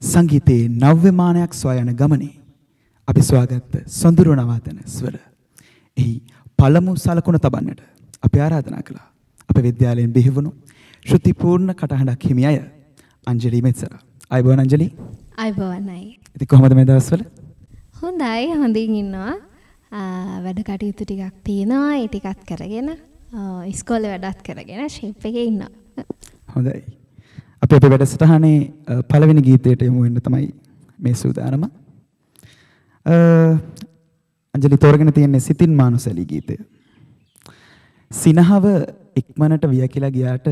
සංගීතයේ නව්‍ය මානයක් සොයා යන ගමනේ අපි සොයාගත් සොඳුරුණ වාදන ස්වර එහි පළමු සලකුණ තබන්නට අපි ආරාධනා කළා අපේ විද්‍යාලයෙන් බිහි වුණු ශෘතිපූර්ණ කටහඬක් හිමි අය අංජලි මෙත්සර. අයබෝවන් අංජලි. අයබෝවන්යි. ඉතින් කොහමද මේ දවස්වල? හොඳයි, හොඳින් ඉන්නවා. වැඩ කටයුතු ටිකක් තියෙනවා, ඒ ටිකත් කරගෙන ඉස්කෝලේ වැඩත් කරගෙන ෂේප් එකේ ඉන්නවා. හොඳයි. අපි අපේ වැඩසටහනේ පළවෙනි ගීතයට යමු වෙන්න තමයි මේ සූදානම. අංජලි තෝරගෙන තියන්නේ සිතින් මානුසලී ගීතය. සිනහව ඉක්මනට වියකිලා ගියාට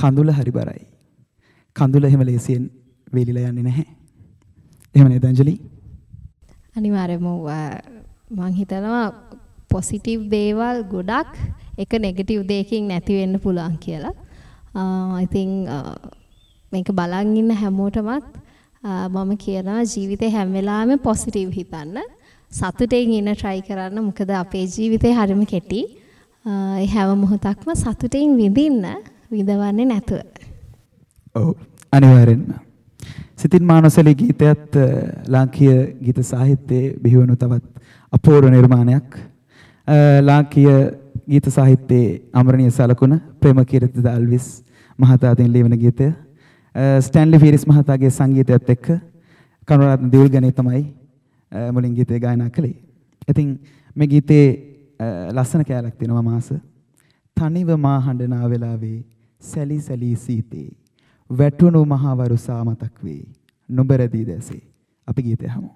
කඳුල හරි බරයි. කඳුල එහෙම ලේසියෙන් වේලිලා යන්නේ නැහැ. එහෙම නේද අංජලි? අනිවාර්යයෙන්ම මම හිතනවා පොසිටිව් දේවල් ගොඩක් එක නෙගටිව් දෙයකින් නැති වෙන්න පුළුවන් කියලා. I think මේක බලන් ඉන්න හැමෝටමත් මම කියනවා ජීවිතේ හැම වෙලාවෙම පොසිටිව් හිතන්න, සතුටෙන් ඉන්න try කරන්න. මොකද අපේ ජීවිතේ හැරිම කෙටි. ඒ හැම මොහොතක්ම සතුටෙන් විඳින්න, විඳවන්නේ නැතුව. ඔව්, අනිවාර්යෙන්ම. සිතින් මානසලී ගීතයත් ලාංකීය ගීත සාහිත්‍යයේ බිහිවුණු තවත් අපූර්ව නිර්මාණයක්. ලාංකීය ගීත සාහිත්‍යයේ අමරණීය සලකුණ ප්‍රේමකීර්ති දල්විස් මහතාගෙන් ලියවන ගීතය ස්ටැන්ලි ෆීරිස් මහතාගේ සංගීතයත් එක්ක කරුණාරත්න දියුල්ගනේ තමයි මුලින් ගීතය ගායනා කළේ. ඉතින් මේ ගීතේ ලස්සන කැලක් තියෙනවා මාස. තනිව මා හඬනා වෙලාවේ සැලි සැලි සීතේ වැටුණු මහා වරුසා මතක් වේ නොබරදී දැසේ. අපි ගීතය අහමු.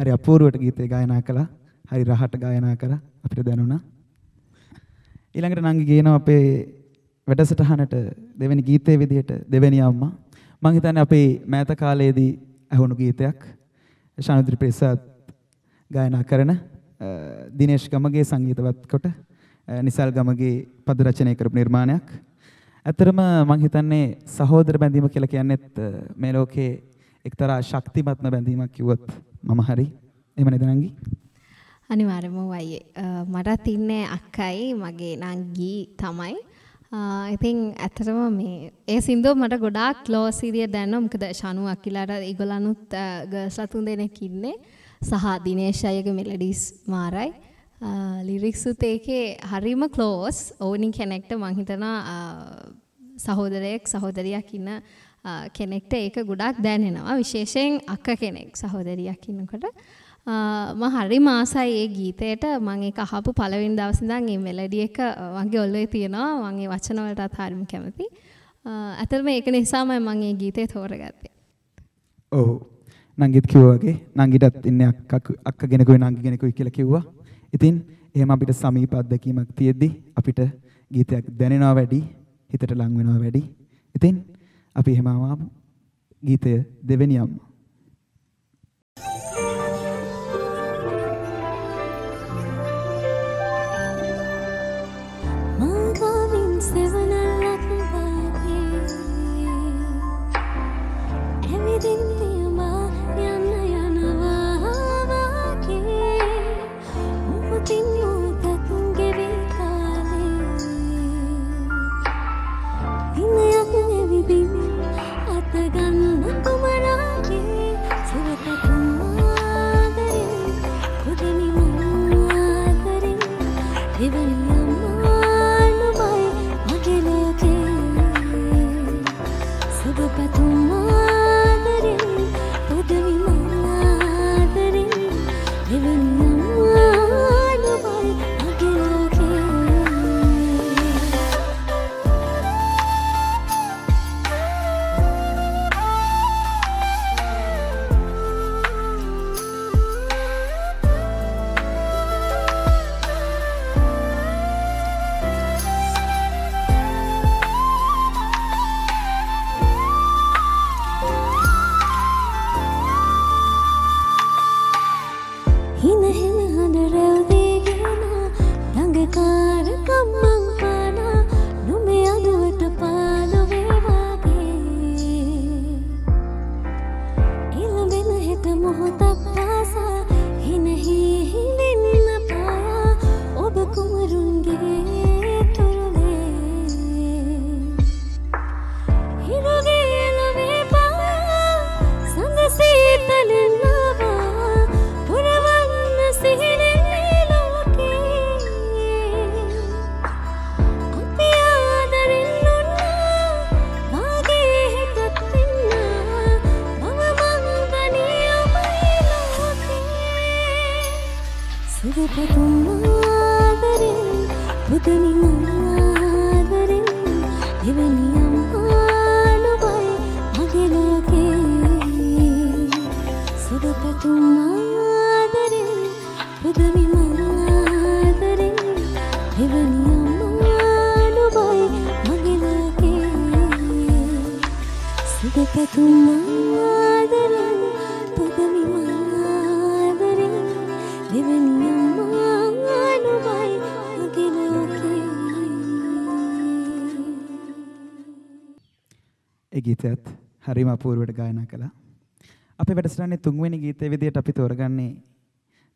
හරි අපූර්වට ගීතය ගායනා කළා. හරි රහට ගායනා කරා. අපිට දැනුණා. ඊළඟට නංගි කියනවා අපේ වැඩසටහනට දෙවෙනි ගීතයේ විදිහට දෙවෙනි අම්මා. මම හිතන්නේ අපේ මෑත කාලයේදී ඇහුණු ගීතයක්. ශානුද්‍රි ප්‍රසාද් ගායනා කරන දිනේෂ් ගමගේ සංගීතවත් කොට නිසල් ගමගේ පද රචනය කරපු නිර්මාණයක්. ඇත්තරම මම හිතන්නේ සහෝදර බැඳීම කියලා කියන්නේත් මේ ලෝකයේ එක්තරා ශක්තිමත්ම බැඳීමක් කිව්වොත් මම හරි. එහෙම නේද නංගි? අනිවාර්යයෙන්ම වයි. මටත් ඉන්නේ අක්කයි, මගේ නංගි තමයි. ඉතින් ඇත්තටම මේ ඒ සින්දුව මට ගොඩාක් ක්ලෝස් ඉරිය දැනෙනවා. මොකද ශානු අකිලාට ඒගොල්ලනුත් ගර්ල්ස්ලා තුන්දෙනෙක් ඉන්නේ. සහ දිනේෂ් අයගේ මෙලඩිස් මාරයි. ලිරික්ස් උත් ඒකේ හරිම ක්ලෝස්. ඕනි කෙනෙක්ට මං හිතනවා සහෝදරයෙක් සහෝදරියක් ඉන්න කෙනෙක්ට ඒක ගොඩාක් දැනෙනවා. විශේෂයෙන් අක්ක කෙනෙක් සහෝදරියක් ඉන්නකොට. මම හරිම ආසයි ඒ ගීතයට. මම ඒක අහපු පළවෙනි දවස් ඉඳන් මේ මෙලඩි එක වගේ ඔළුවේ තියෙනවා. මම ඒ වචන වලටත් හරිම කැමතියි. අතරම ඒක නිසාමයි මම මේ ගීතේ තෝරගත්තේ. ඔව්. නංගිත් කිව්වා වගේ නංගිටත් ඉන්නේ අක්ක කෙනෙකුයි නංගි කෙනෙකුයි කියලා කිව්වා. ඉතින් එහෙම අපිට සමීප අත්දැකීමක් තියෙද්දි අපිට ගීතයක් දැනෙනවා වැඩි, හිතට ලං වෙනවා වැඩි. ඉතින් අපි එහෙම ආවම ගීතය දෙවෙනියම ගීතයත් හරිම අපූර්වට ගායනා කළා. අපේ වැඩසටහනේ තුන්වෙනි ගීතය විදියට අපි තෝරගන්නේ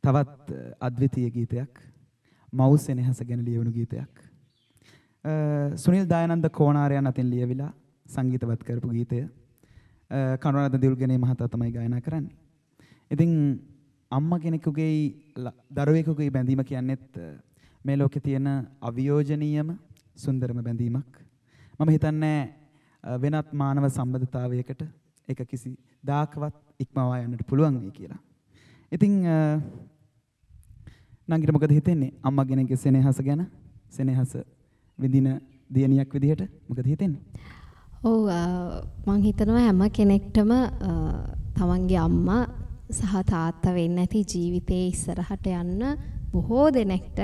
තවත් අද්විතීය ගීතයක්. මවුස් එනහස ගැන ලියවුණු ගීතයක්. සුනිල් දයානන්ද කොණාරයන් අතින් ලියවිලා සංගීතවත් කරපු ගීතය. කරුණාරත්න දිල්ගනේ මහතා තමයි ගායනා කරන්නේ. ඉතින් අම්මා කෙනෙකුගේ දරුවෙකුගේ බැඳීම කියන්නේත් මේ ලෝකේ තියෙන අවියෝජනීයම සුන්දරම බැඳීමක්. මම හිතන්නේ වෙනත් මානව සම්බන්ධතාවයකට ඒක කිසි දාකවත් ඉක්මවා යන්නට පුළුවන් වෙයි කියලා. ඉතින් නංගිට මොකද හිතෙන්නේ? අම්මා කෙනෙක්ගේ සෙනෙහස ගැන, සෙනෙහස විඳින දියණියක් විදිහට මොකද හිතෙන්නේ? ඔව්, මම හිතනවා හැම කෙනෙක්ටම තමන්ගේ අම්මා සහ තාත්තා වෙන්න ඇති ජීවිතයේ ඉස්සරහට යන්න බොහෝ දෙනෙක්ට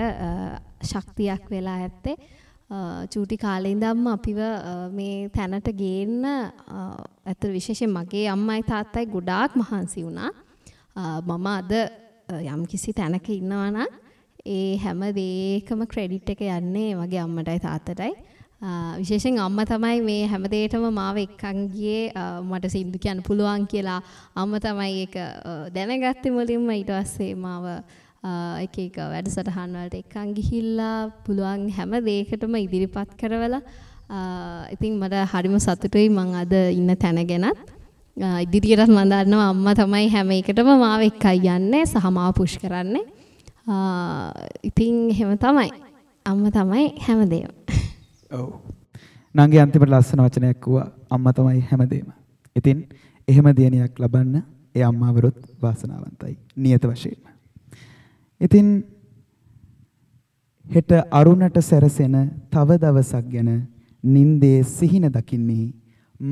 ශක්තියක් වෙලා ඇත්තේ. චූටි කාලේ ඉඳන්ම අපිව මේ තැනට ගේන්න අතර විශේෂයෙන් මගේ අම්මයි තාත්තයි ගොඩාක් මහන්සි වුණා. මම අද යම් කිසි තැනක ඉන්නවා නම් ඒ හැම දෙයකම ක්‍රෙඩිට් එක යන්නේ මගේ අම්මටයි තාත්තටයි. විශේෂයෙන් අම්මා තමයි මේ හැම දෙයකටම මාව එක්කන් ගියේ. මට සින්දු කියන්න පුළුවන් කියලා අම්මා තමයි ඒක දැනගත්තේ මුලින්ම. ඊට පස්සේ මාව එක වැඩසටහන් වලට එක්කන් ගිහිල්ලා පුළුවන් හැම දෙයකටම ඉදිරිපත් කරවලා ඉතින් මට හරිම සතුටුයි මං අද ඉන්න තැන ගැනත් ඉදිරියටත් මම දන්නවා අම්මා තමයි හැම එකටම මාව එක්කයි යන්නේ සහ මාව පුෂ් කරන්නේ ඉතින් එහෙම තමයි අම්මා තමයි හැමදේම ඔව් නංගි අන්තිමට ලස්සන වචනයක් කිව්වා අම්මා තමයි හැමදේම ඉතින් එහෙම දියණියක් ලබන්න ඒ අම්මාවරුත් වාසනාවන්තයි නියත වශයෙන්ම ඉතින් හෙට අරුණට සැරසෙන තව දවසක් ගැන නින්දේ සිහින දකින්නේ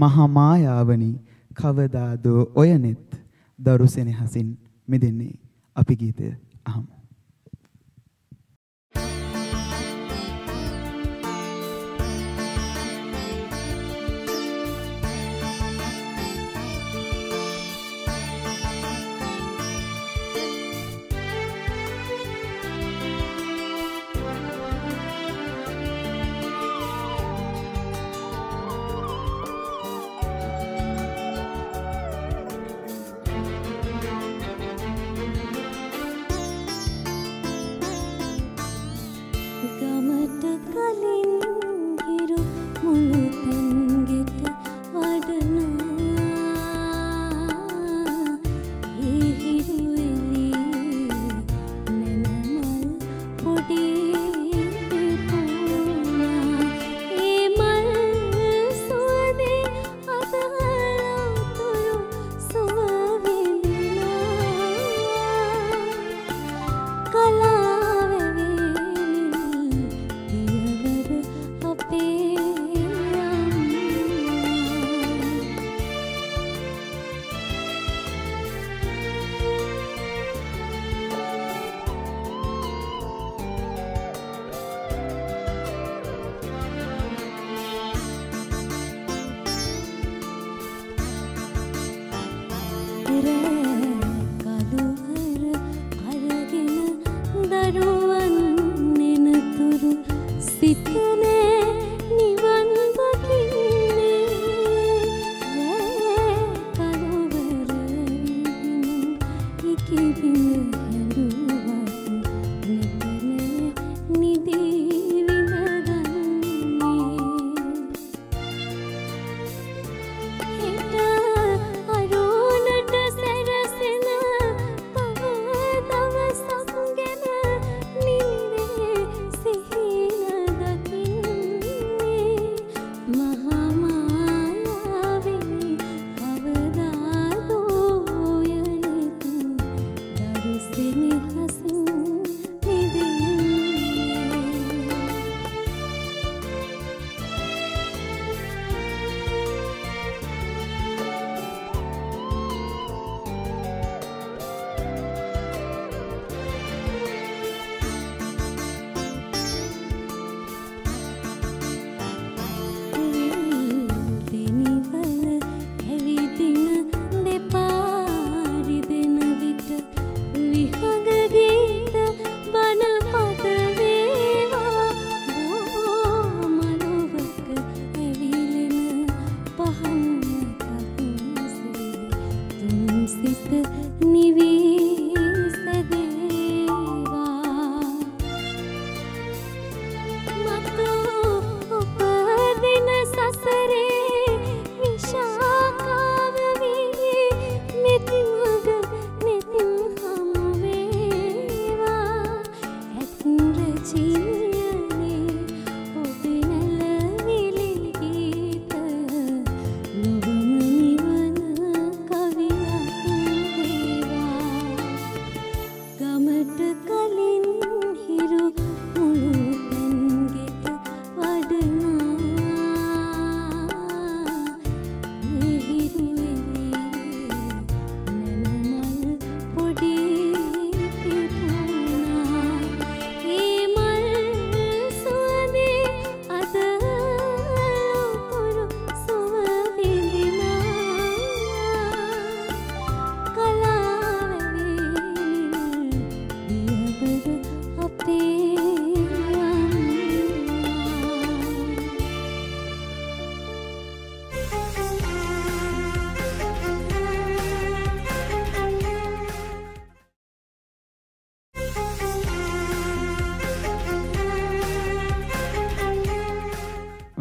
මහා මායාවනි කවදාදෝ ඔයනෙත් දරුසෙනෙහසින් මිදෙන්නේ අපි ගීතය අහමු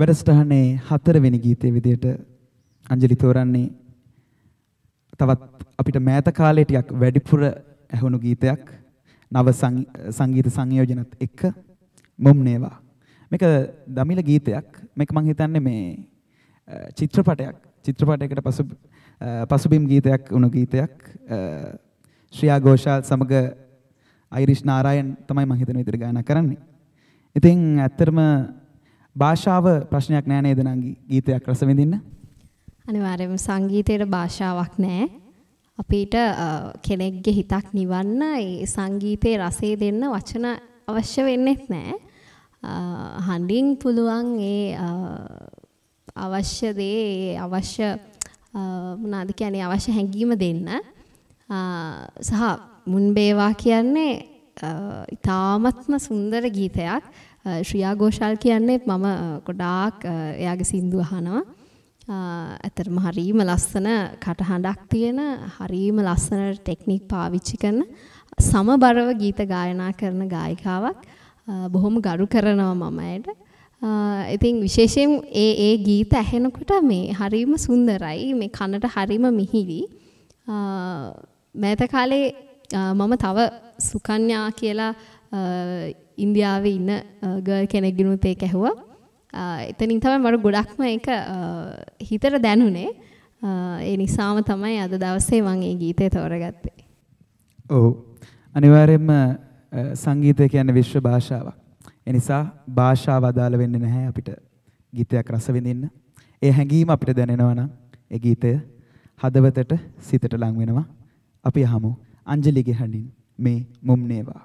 වැඩසටහනේ 4 වෙනි ගීතයේ විදියට අංජලි තෝරන්නේ තවත් අපිට මෑත කාලේ ටිකක් වැඩිපුර ඇහුණු ගීතයක් නව සංගීත සංයෝජනත් එක්ක මොම් නේවා. මේක දමිළ ගීතයක්. මේක මම හිතන්නේ මේ චිත්‍රපටයකට පසුබිම් ගීතයක් වුණු ගීතයක්. ශ්‍රියා ഘോഷාල් සමග අයිරිෂ් නාරායන් තමයි මම හිතන විදිහට ගායනා කරන්නේ. ඉතින් ඇත්තටම භාෂාව ප්‍රශ්නයක් නෑ නේද නංගි ගීතයක් රස විඳින්න? අනිවාර්යයෙන්ම සංගීතයේ භාෂාවක් නෑ. අපිට කෙනෙක්ගේ හිතක් නිවන්න ඒ සංගීතයේ රසය දෙන්න වචන අවශ්‍ය වෙන්නේ නැහැ. හඬින් පුළුවන් ඒ අවශ්‍ය දේ අවශ්‍ය මොනවාද කියන්නේ අවශ්‍ය හැඟීම දෙන්න. සහ මුන්බේවා කියන්නේ ඉතාමත්ම සුන්දර ගීතයක්. ශ්‍රියා ഘോഷාල් කියන්නේ මම ගොඩාක් එයාගේ සින්දු අහනවා. ඇත්තටම හරීම ලස්සන කටහඬක් තියෙන හරීම ලස්සන ටෙක්නික් පාවිච්චි කරන සමබරව ගීත ගායනා කරන ගායිකාවක්. බොහොම ගරු කරනවා මම ඇයට. ඉතින් විශේෂයෙන් ඒ ගීත ඇහෙනකොට මේ හරීම සුන්දරයි. මේ කනට හරීම මිහිරි. මෑත කාලේ මම තව සුකන්‍යා කියලා ඉන්දියාවේ ඉන්න ගර්ල් කෙනෙක්ගෙනුත් ඒක ඇහුවා. එතනින් තමයි මට ගොඩක්ම ඒක හිතට දැනුනේ. ඒ නිසාම තමයි අද දවසේ මම මේ ගීතය තෝරගත්තේ. ඔව්. අනිවාර්යයෙන්ම සංගීතය කියන්නේ විශ්ව භාෂාවක්. ඒ නිසා භාෂාව අදාළ වෙන්නේ නැහැ අපිට ගීතයක් රස විඳින්න. ඒ හැඟීම අපිට දැනෙනවා නම් ඒ ගීතය හදවතට සිතට ලං වෙනවා. අපි අහමු අංජලිගේ හඬින් මේ මොම් නේවා.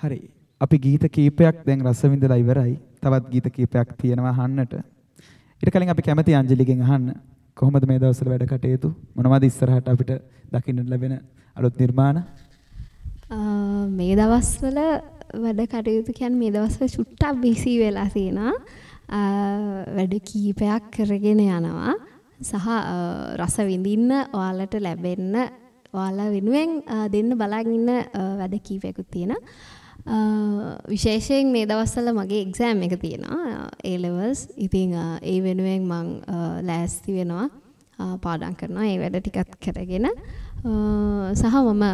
hari api gita kipayak deng rasa windala iwarai tawat gita kipayak tiyenawa ahannata ඊට කලින් අපි කැමති අංජලිගෙන් අහන්න කොහොමද මේ දවස්වල වැඩ කටයුතු මොනවද ඉස්සරහට අපිට දකින්න ලැබෙන අලුත් නිර්මාණ මේ දවස්වල වැඩ කටයුතු කියන්නේ මේ දවස්වල සුට්ටක් බිසි වෙලා තියෙනවා වැඩ කීපයක් කරගෙන යනවා සහ රස විඳින්න ඔයාලට ලැබෙන්න ඔයාලා වෙනුවෙන් දෙන්න බලන් ඉන්න වැඩ කීපයක්ත් තියෙනවා විශේෂයෙන් මේ දවස්වල මගේ එක්සෑම් එක තියෙනවා A levels ඉතින් ඒ වෙනුවෙන් මං ලෑස්ති වෙනවා පාඩම් කරනවා ඒ වැඩ ටිකක් කරගෙන සහ මම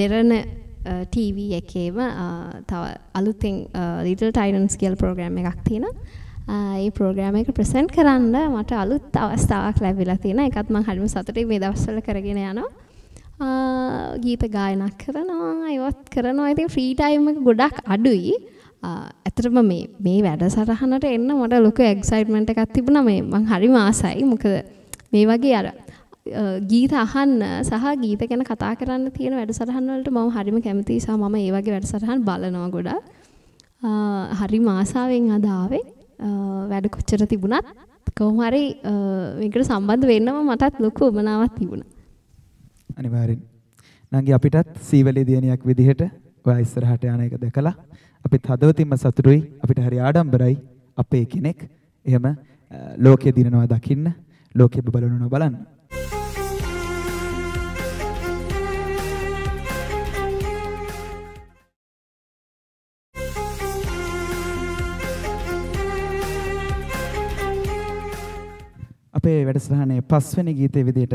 දෙරණ TV එකේම තව අලුතෙන් Little Titans කියලා ප්‍රෝග්‍රෑම් එකක් තියෙනවා. ඒ ප්‍රෝග්‍රෑම් එක ප්‍රසන්ට් කරන්න මට අලුත් අවස්ථාවක් ලැබිලා තියෙනවා. ඒකත් මම හරිම සතුටින් මේ දවස්වල කරගෙන යනවා. ගීත ගායනා කරනවා, ඒවත් කරනවා. ඉතින් ෆ්‍රී ටයිම් එක ගොඩක් අඩුයි. ඇත්තටම මේ වැඩසටහනට එන්න මට ලොකු එක්සයිට්මන්ට් එකක් තිබුණා. මම හරිම ආසයි. මොකද මේ වගේ අර ගීත අහන්න සහ ගීත ගැන කතා කරන්න තියෙන වැඩසටහන් වලට මම හරිම කැමතියි සහ මම ඒ වගේ වැඩසටහන් බලනවා ගොඩක්. හරිම ආසාවෙන් අද ආවේ. වැඩ කොච්චර තිබුණත් කොහොම හරි මේකට සම්බන්ධ වෙන්නම මටත් ලොකු උමනාවක් තිබුණා. අනිවාර්යෙන්. නංගි අපිටත් සීවලේ දියණියක් විදිහට ඔයා ඉස්සරහට යන එක දැකලා අපිත් හදවතින්ම සතුටුයි. අපිට හරි ආඩම්බරයි අපේ කෙනෙක් එහෙම ලෝකයේ දිනනවා දකින්න, ලෝකයේ බලනවා බලන්න. අපේ වැඩසටහනේ පස්වෙනි ගීතයේ විදිහට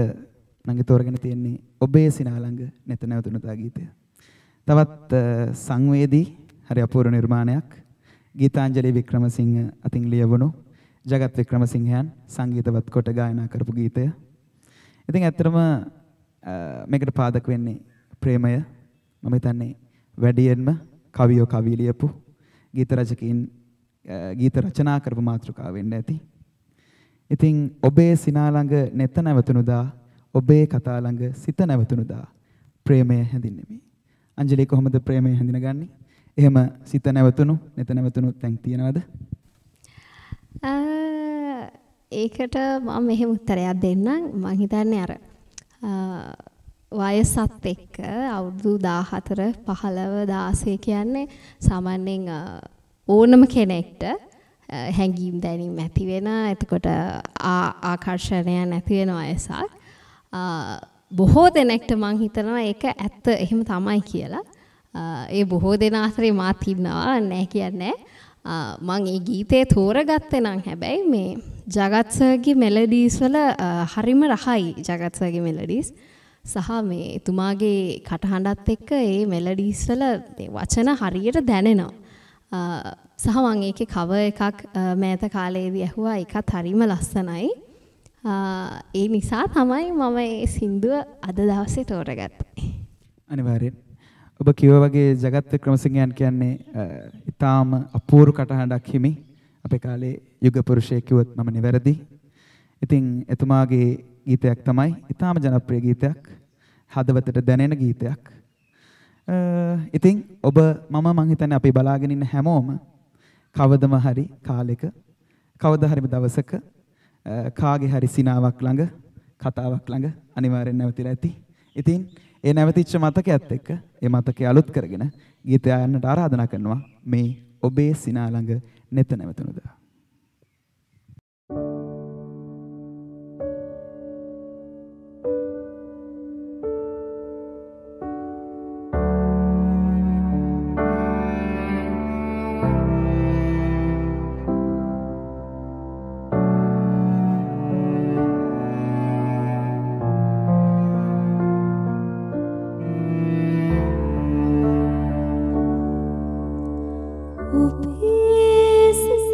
නංගි තෝරගෙන තියෙන්නේ ඔබේ සිනාලංග නැත නැවතුණා ගීතය. තවත් සංවේදී හරි අපූර්ව නිර්මාණයක් ගීතාංජලි වික්‍රමසිංහ අතින් ලියවුණු ජගත් වික්‍රමසිංහයන් සංගීතවත් කොට ගායනා කරපු ගීතය. ඉතින් ඇත්තටම මේකට පාදක වෙන්නේ ප්‍රේමය. මම හිතන්නේ වැඩියෙන්ම කවියෝ කවි ලියපු ගීත රචකයින් ගීත රචනා කරපු මාතෘකාව වෙන්න ඇති. ඉතින් ඔබේ සිනා ළඟ නැත නැවතුණුදා ඔබේ කතා ළඟ සිත නැවතුණුදා ප්‍රේමය හැඳින්නෙමි. අංජලි කොහොමද ප්‍රේමය හැඳිනගන්නේ? එහෙම සිත නැවතුණු නැත නැවතුණු තැන් තියනවද? ඒකට මම මෙහෙම උත්තරයක් දෙන්නම්. මම හිතන්නේ අර වයසත් එක්ක අවුරුදු 14 15 16 කියන්නේ සාමාන්‍යයෙන් ඕනම කෙනෙක්ට හැඟීම් දැනීම් ඇති වෙන එතකොට ආකර්ෂණය නැති වෙන වයසක් බොහෝ දෙනෙක්ට මං හිතනවා ඒක ඇත්ත එහෙම තමයි කියලා ඒ බොහෝ දෙනා අතරේ මාත් ඉන්නවා නැහැ කියන්නේ මං ඒ ගීතේ තෝරගත්තේ නම් හැබැයි මේ ජගත් සර්ගේ මෙලඩිස් වල හරිම රහයි ජගත් සර්ගේ මෙලඩිස් සහ මේ එතුමාගේ කටහඬත් එක්ක ඒ මෙලඩිස් වල වචන හරියට දැනෙනවා සහ මම ඒකේ cover එකක් මෑත කාලේදී ඇහුවා ඒකත් හරිම ලස්සනයි. ඒ නිසා තමයි මම මේ සින්දුව අද දවසේ තෝරගත්තේ. අනිවාර්යෙන්. ඔබ කිව්වා වගේ ජගත් වික්‍රමසිංහයන් කියන්නේ ඉතාම අපූර්ව කටහඬක් හිමි. අපේ කාලේ යුග පුරුෂයෙක් කිව්වොත් මම නිවැරදි. ඉතින් එතුමාගේ ගීතයක් තමයි ඉතාම ජනප්‍රිය ගීතයක්. හදවතට දැනෙන ගීතයක්. ඉතින් ඔබ මම හිතන්නේ අපි බලාගෙන ඉන්න හැමෝම කවදම හරි කාලෙක කවදා හරි දවසක කාගේ හරි සිනාවක් ළඟ කතාවක් ළඟ අනිවාර්යෙන් නැවතිලා ඇති. ඉතින් ඒ නැවතිච්ච මතකයත් එක්ක ඒ මතකය අලුත් කරගෙන ගීතය අයන්නට ආරාධනා කරනවා මේ ඔබේ සිනා ළඟ නැත නැවතුණුදා. Peace is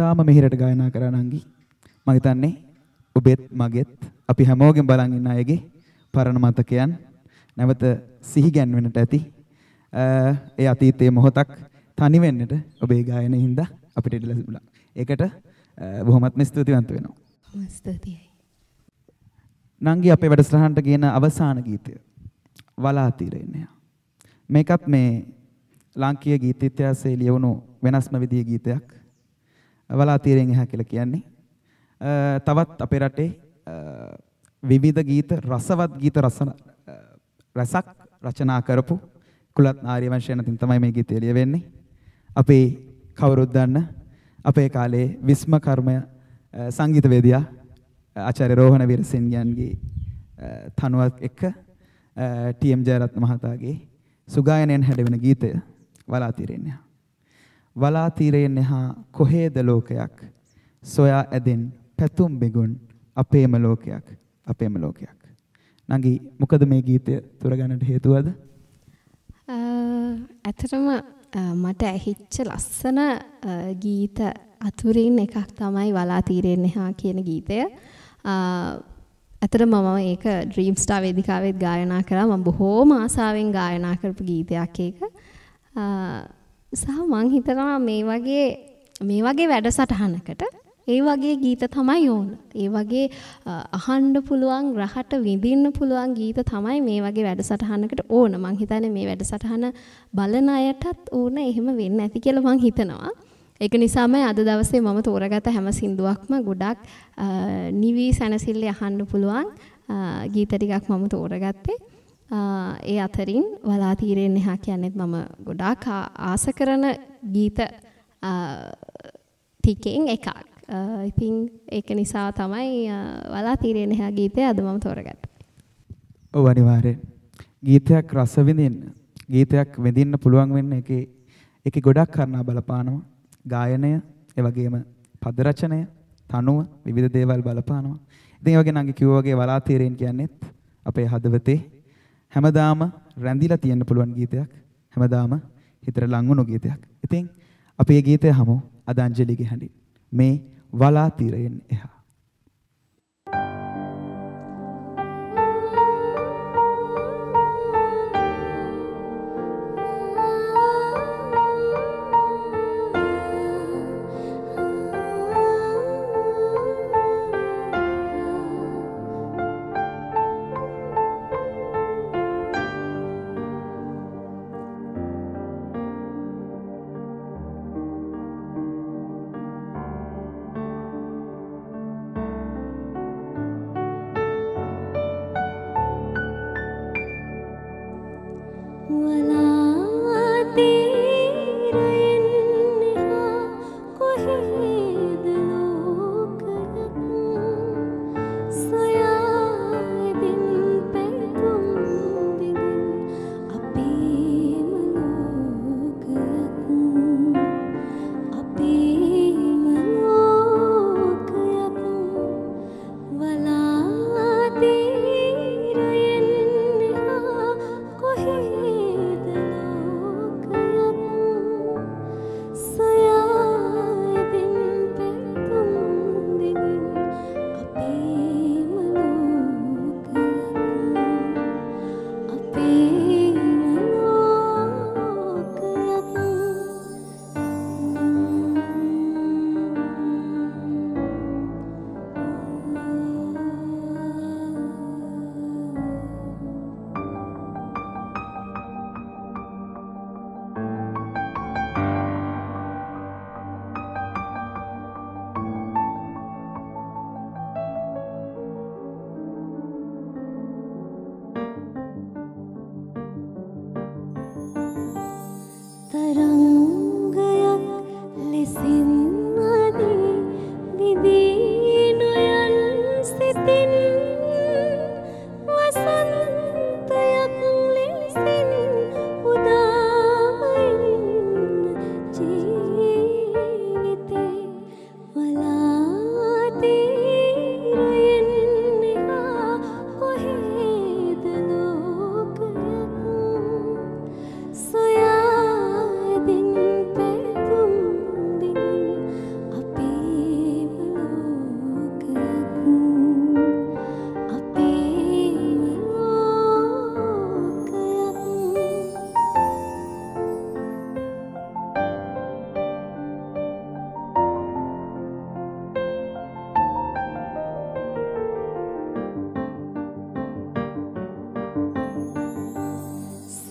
තාම මෙහිරට ගායනා කරන අංගි මම හිතන්නේ ඔබෙත් මගෙත් අපි හැමෝගෙම බලන් ඉන්න අයගේ පරණ මතකයන් නැවත සිහි ගැන්වෙන්නට ඇති ඒ අතීතයේ මොහොතක් තනි වෙන්නට ඔබේ ගායනයෙන් හින්දා අපිට ඉඩ ලැබුණා. ඒකට බොහොමත්ම ස්තුතිවන්ත වෙනවා. ස්තුතියි. නංගි අපේ වැඩසටහනට ගෙන අවසාන ගීතය වලා තීරේ නෑ. මේකත් මේ ලාංකීය ගීත ඉතිහාසයේ ලියවුණු වෙනස්ම විදිහේ ගීතයක්. වලා තීරෙන් එහා කියලා කියන්නේ. තවත් අපේ රටේ විවිධ ගීත රසවත් ගීත රසක් රචනා කරපු කුලත් ආර්යවංශයන් අතින් තමයි මේ ගීතය ලියවෙන්නේ. අපේ කවුරුත් දන්න අපේ කාලේ විස්ම කර්මය සංගීතවේදියා ආචාර්ය රෝහණ වීරසිංහයන්ගේ තනුවත් එක්ක ටීඑම් ජයරත්න මහතාගේ සුගායනයෙන් හැදවෙන ගීතය වලා තීරෙන් එහා. වලා තීරෙන් එහා කොහෙද ලෝකයක් සොයා ඇදෙන් පැතුම් බිගුන් අපේම ලෝකයක් අපේම ලෝකයක්. නංගි මොකද මේ ගීතය තුරගන්නට හේතුවද? ඇත්තටම මට ඇහිච්ච ලස්සන ගීත අතුරින් එකක් තමයි වලා තීරෙන් එහා කියන ගීතය. ඇත්තටම මම ඒක ඩ්‍රීම් ස්ටාර් වේදිකාවෙත් ගායනා කරා. මම බොහෝම ආසාවෙන් ගායනා කරපු ගීතයක් ඒක. සහ මම හිතනවා මේ වගේ වැඩසටහනකට ඒ වගේ ගීත තමයි ඕන. ඒ වගේ අහන්න පුළුවන් රහට විඳින්න පුළුවන් ගීත තමයි මේ වගේ වැඩසටහනකට ඕන. මං හිතන්නේ මේ වැඩසටහන බලන අයටත් ඕන එහෙම වෙන්න ඇති කියලා මං හිතනවා. ඒක නිසාමයි අද දවසේ මම තෝරාගත්ත හැම සින්දුවක්ම ගොඩක් නිවි සැනසille අහන්න පුළුවන් ගීත ටිකක් මම තෝරාගත්තේ. ඒ අතරින් වලා තීරෙන් එහා කියන්නේත් මම ගොඩාක් ආස කරන ගීත ටිකෙන් එකක්. ඉතින් ඒක නිසා තමයි වලා තීරෙන් එහා ගීතය අද මම තෝරගත්තේ. ඔව් අනිවාර්යෙන්. ගීතයක් රස විඳින්න, ගීතයක් විඳින්න පුළුවන් වෙන්න ඒකේ ගොඩක් කාරණා බලපානවා. ගායනය, ඒ වගේම පද රචනය, තනුව, විවිධ දේවල් බලපානවා. ඉතින් ඒ වගේ නම් කිව්වා වගේ වලා තීරෙන් කියන්නේත් අපේ හදවතේ හැමදාම රැඳිලා තියෙන්න පුළුවන් ගීතයක්, හැමදාම හිතට ලං වුණු ගීතයක්. ඉතින් අපි මේ ගීතය හමු අද අංජලිගේ හඬින්. මේ වලා තීරෙන් එහා.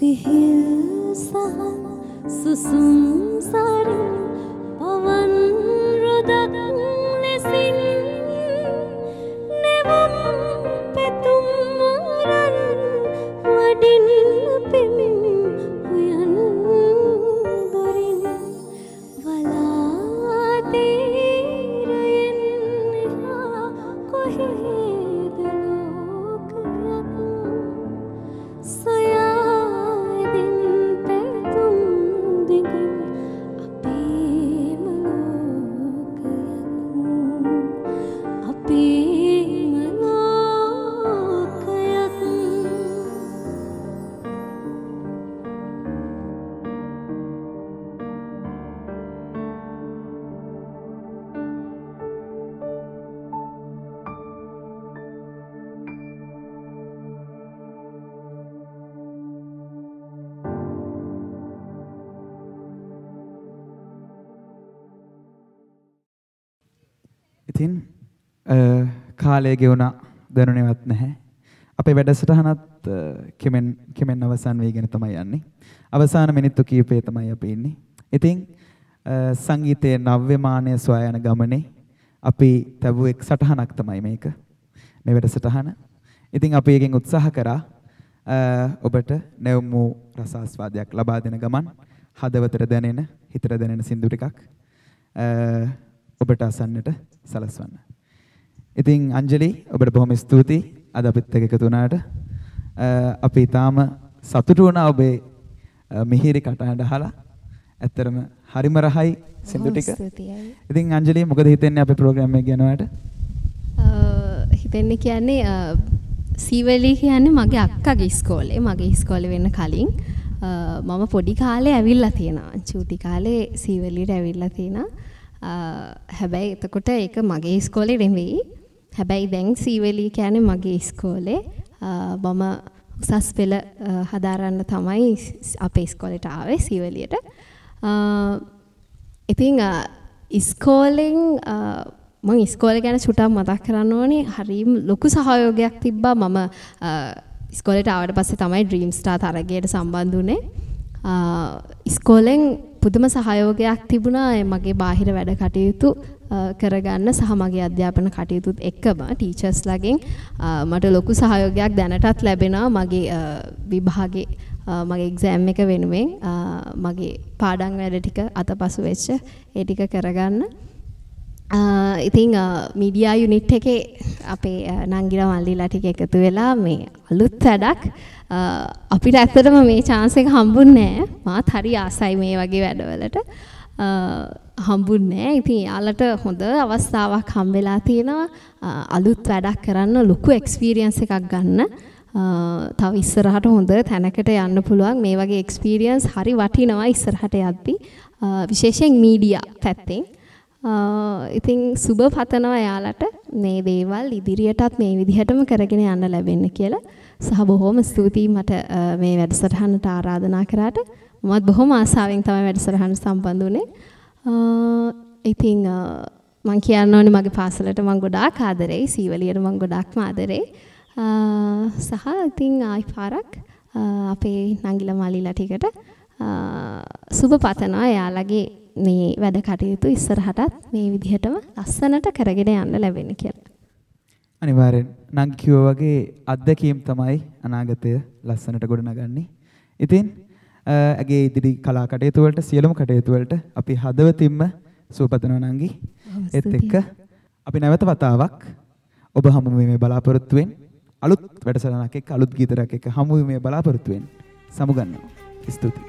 विहिल सहा सुसुम सारी पवन रुदक ने सिंह नेवम पे तुम रन वडिन पे हुयन दोरिन वला तेरयन हा कोहे ඉතින් කාලය ගෙවුණා දැනුණේවත් නැහැ. අපේ වැඩසටහනත් කෙමෙන් අවසන් වෙගෙන තමයි යන්නේ. අවසාන මිනිත්තු කීපේ තමයි අපි ඉන්නේ. ඉතින් සංගීතයේ නව්‍යමානය සොයා යන ගමනේ අපි තැබුව එක් සටහනක් තමයි මේක. මේ වැඩසටහන. ඉතින් අපි එකෙන් උත්සාහ කරා ඔබට නැවුම් වූ රසාස්වාදයක් ලබා දෙන ගමන් හදවතට දැනෙන, හිතට දැනෙන සින්දු ටිකක් ඔබට අසන්නට සලස්වන්න. ඉතින් අංජලි ඔබට බොහොම ස්තුතියි අද අපිත් එක්ක එකතු වුණාට. අපි තාම සතුටු වුණා ඔබේ මිහිරි කටහඬ අහලා. ඇත්තටම හරිම රහයි සින්දු ටික. ඉතින් අංජලි මොකද හිතෙන්නේ අපේ ප්‍රෝග්‍රෑම් එක යනවාට? හිතෙන්නේ කියන්නේ සීවලි කියන්නේ මගේ අක්කාගේ ඉස්කෝලේ. මගේ ඉස්කෝලේ වෙන්න කලින් මම පොඩි කාලේ ඇවිල්ලා තියෙනවා. චූටි කාලේ සීවලියට ඇවිල්ලා තියෙනවා. හැබැයි එතකොට ඒක මගේ ඉස්කෝලේ නෙවෙයි. හැබැයි දැන් සීවලී කියන්නේ මගේ ඉස්කෝලේ. මම උසස් පෙළ හදාරන්න තමයි අපේ ඉස්කෝලේට ආවේ සීවලියට. ඉතින් ඉස්කෝලෙන් මම ඉස්කෝලේ ගැන සුටක් මතක් කරන්න ඕනේ. හරිම ලොකු සහයෝගයක් තිබ්බා. මම ඉස්කෝලේට ආවට පස්සේ තමයි ඩ්‍රීම් ස්ටාර් තරගයට සම්බන්ධ වුණේ. ඉස්කෝලෙන් පුදුම සහයෝගයක් තිබුණා මගේ බාහිර වැඩ කටයුතු කරගන්න සහ මගේ අධ්‍යාපන කටයුතුත් එක්කම ටීචර්ස්ලාගෙන් මට ලොකු සහයෝගයක් දැනටත් ලැබෙනවා මගේ විභාගේ මගේ එක්සෑම් එක වෙනුවෙන් මගේ පාඩම් වැඩ ටික අතපසු වෙච්ච ඒ ටික කරගන්න. ඉතින් මීඩියා යුනිට් එකේ අපේ නංගිලා මල්ලිලා ටික එකතු වෙලා මේ අලුත් වැඩක් අපිට ඇත්තටම මේ chance එක හම්බුන්නේ නැහැ. මාත් හරි ආසයි මේ වගේ වැඩවලට. හම්බුන්නේ නැහැ. ඉතින් යාලට හොඳ අවස්ථාවක් හම්බෙලා තියෙනවා. අලුත් වැඩක් කරන්න ලොකු experience එකක් ගන්න. තව ඉස්සරහට හොඳ තැනකට යන්න පුළුවන්. මේ වගේ experience හරි වටිනවා ඉස්සරහට යද්දී. විශේෂයෙන් media පැත්තෙන්. ඉතින් සුබ පතනවා යාලට මේ දේවල් ඉදිරියටත් මේ විදිහටම කරගෙන යන්න ලැබෙන්න කියලා. සහ බොහොම ස්තුතියි මට මේ වැඩසටහනට ආරාධනා කරාට. මමත් බොහොම ආසාවෙන් තමයි වැඩසටහන සම්බන්ධ වුණේ. ඉතින් මම කියන්න ඕනේ මගේ පාසලට මම ගොඩාක් ආදරෙයි. සීවලියට මම ගොඩාක්ම ආදරෙයි. සහ ඉතින් ආයි පාරක් අපේ නංගිලා මාලිලා ටිකට සුබ පතනවා එයාලගේ මේ වැඩ කටයුතු ඉස්සරහටත් මේ විදිහටම ලස්සනට කරගෙන යන්න ලැබෙන්න කියලා. අනිවාර්යෙන් නංගි කිව්වා වගේ අත්දැකීම් තමයි අනාගතය ලස්සනට ගොඩනගන්නේ. ඉතින් ඇගේ ඉදිරි කලා කටයුතු වලට සියලුම කටයුතු වලට අපි හදවතින්ම සුවපතනවා නංගි. ඒත් එක්ක අපි නැවත වතාවක් ඔබ හමු වීමේ බලාපොරොත්තු වෙන අලුත් වැඩසටහනක් එක්ක අලුත් ගීතයක් එක්ක හමු වීමේ බලාපොරොත්තු වෙන සමුගන්නවා. ස්තුතියි.